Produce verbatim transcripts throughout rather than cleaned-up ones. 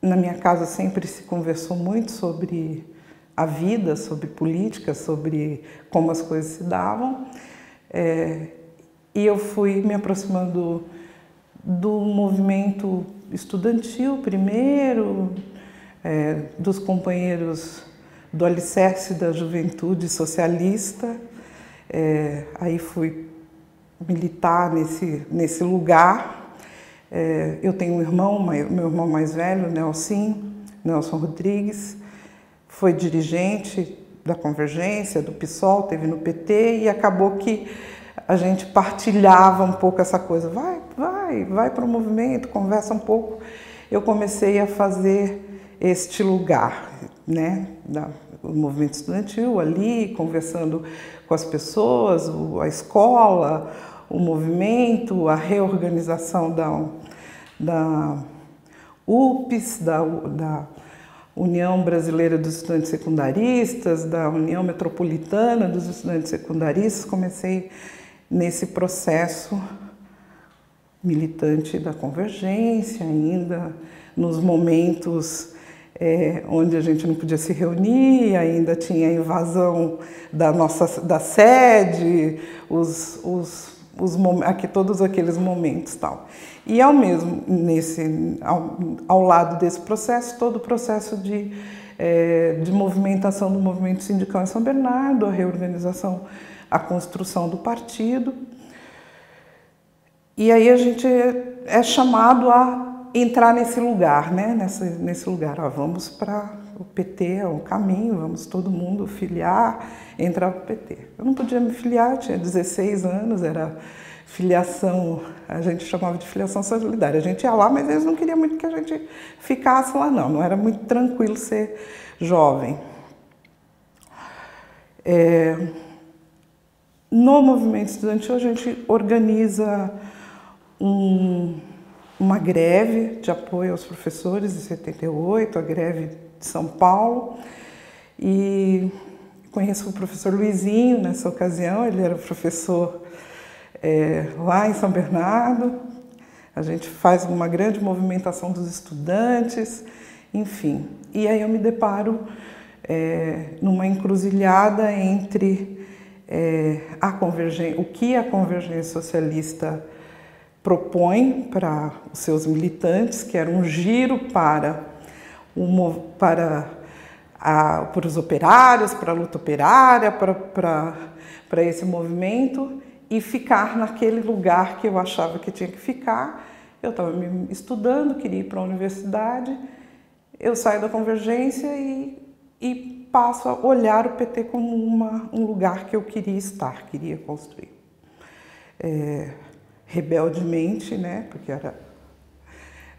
na minha casa sempre se conversou muito sobre a vida, sobre política, sobre como as coisas se davam. É, e eu fui me aproximando do movimento estudantil primeiro, é, dos companheiros do Alicerce da Juventude Socialista. É, aí fui militar nesse, nesse lugar. É, eu tenho um irmão, meu irmão mais velho, Nelson, Nelson Rodrigues, foi dirigente da Convergência, do P SOL, teve no P T, e acabou que a gente partilhava um pouco essa coisa. Vai, vai, vai para o movimento, conversa um pouco. Eu comecei a fazer este lugar, né, da, o movimento estudantil ali, conversando com as pessoas, o, a escola, o movimento, a reorganização da, da U P S, da, da União Brasileira dos Estudantes Secundaristas, da União Metropolitana dos Estudantes Secundaristas. Comecei nesse processo militante da Convergência, ainda nos momentos é, onde a gente não podia se reunir, ainda tinha a invasão da nossa da sede, os, os, os aqui, todos aqueles momentos tal. E ao mesmo nesse ao, ao lado desse processo, todo o processo de é, de movimentação do movimento sindical em São Bernardo, a reorganização, a construção do partido. E aí a gente é chamado a entrar nesse lugar, né? Nesse, nesse lugar, ó, vamos para o P T, é um caminho, vamos todo mundo filiar, entrar para o P T. Eu não podia me filiar, tinha dezesseis anos, era filiação, a gente chamava de filiação solidária. A gente ia lá, mas eles não queriam muito que a gente ficasse lá, não. Não era muito tranquilo ser jovem. É... No movimento estudantil, a gente organiza um, uma greve de apoio aos professores em setenta e oito, a greve de São Paulo. E conheço o professor Luizinho nessa ocasião, ele era professor é, lá em São Bernardo. A gente faz uma grande movimentação dos estudantes, enfim. E aí eu me deparo é, numa encruzilhada entre... É, a convergência, o que a Convergência Socialista propõe para os seus militantes, que era um giro para, uma, para, a, para os operários, para a luta operária, para, para, para esse movimento, e ficar naquele lugar que eu achava que tinha que ficar. Eu estava me estudando, queria ir para a universidade, eu saio da Convergência e... e passo a olhar o P T como uma, um lugar que eu queria estar, queria construir. É, rebeldemente, né, porque era,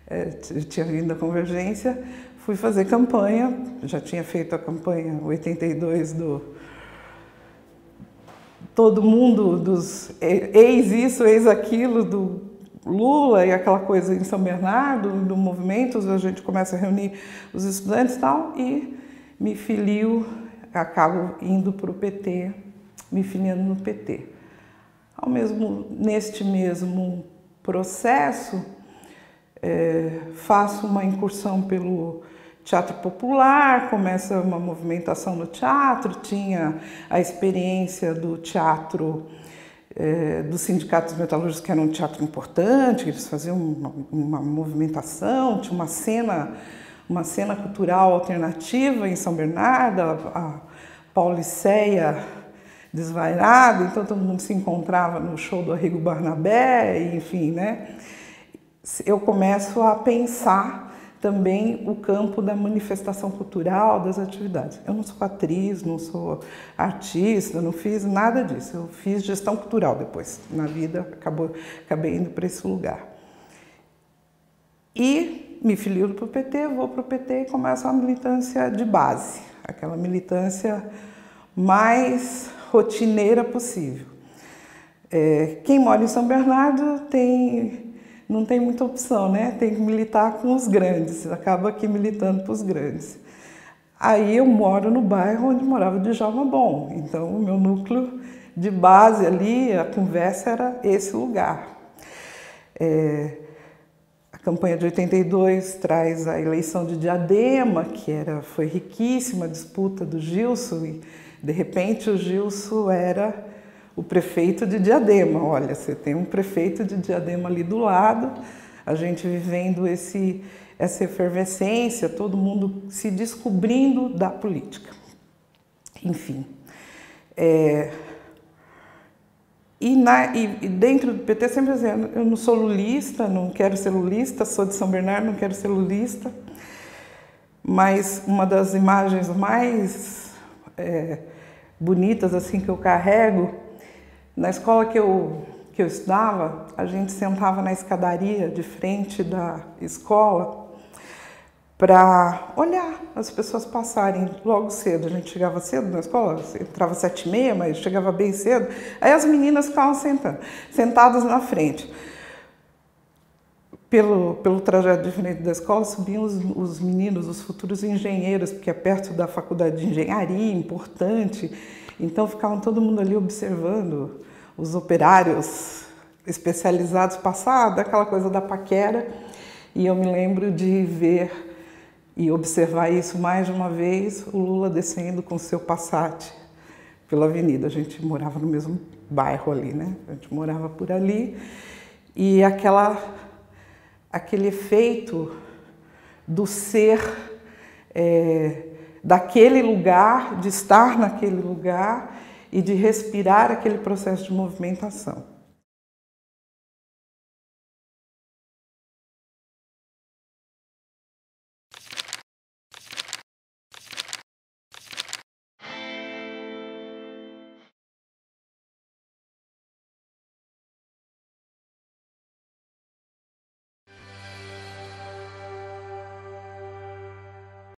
é, eu tinha vindo da Convergência, fui fazer campanha, já tinha feito a campanha oitenta e dois do... Todo mundo dos... ex isso, ex aquilo, do... Lula e aquela coisa em São Bernardo, do movimento, a gente começa a reunir os estudantes e tal, e me filio, acabo indo para o P T, me filiando no P T. Ao mesmo, neste mesmo processo, é, faço uma incursão pelo Teatro Popular, começa uma movimentação no teatro, tinha a experiência do teatro é, dos Sindicatos Metalúrgicos, que era um teatro importante, eles faziam uma, uma movimentação, tinha uma cena... uma cena cultural alternativa em São Bernardo, a Pauliceia desvairado, então todo mundo se encontrava no show do Arrigo Barnabé, enfim, né? Eu começo a pensar também o campo da manifestação cultural, das atividades. Eu não sou atriz, não sou artista, não fiz nada disso, eu fiz gestão cultural depois, na vida acabou, acabei indo para esse lugar. E... me filio para o P T, vou para o P T e começo a militância de base, aquela militância mais rotineira possível. É, quem mora em São Bernardo tem, não tem muita opção, né? Tem que militar com os grandes, acaba aqui militando para os grandes. Aí eu moro no bairro onde morava o Djalma Bon, então o meu núcleo de base ali, a conversa era esse lugar. É, campanha de oitenta e dois traz a eleição de Diadema, que era, foi riquíssima a disputa do Gilson, e de repente o Gilson era o prefeito de Diadema. Olha, você tem um prefeito de Diadema ali do lado, a gente vivendo esse, essa efervescência, todo mundo se descobrindo da política. Enfim. É... E, na, e dentro do P T sempre dizendo, eu não sou lulista, não quero ser lulista, sou de São Bernardo, não quero ser lulista. Mas uma das imagens mais é, bonitas assim que eu carrego, na escola que eu, que eu estudava, a gente sentava na escadaria de frente da escola para olhar as pessoas passarem logo cedo. A gente chegava cedo na escola, entrava sete e meia, mas chegava bem cedo. Aí as meninas ficavam sentando, sentadas na frente. Pelo, pelo trajeto de frente da escola, subiam os, os meninos, os futuros engenheiros, porque é perto da faculdade de engenharia, importante. Então, ficavam todo mundo ali observando os operários especializados passar, daquela coisa da paquera. E eu me lembro de ver... e observar isso mais de uma vez, o Lula descendo com seu Passat pela avenida. A gente morava no mesmo bairro ali, né? A gente morava por ali. E aquela, aquele efeito do ser é, daquele lugar, de estar naquele lugar e de respirar aquele processo de movimentação.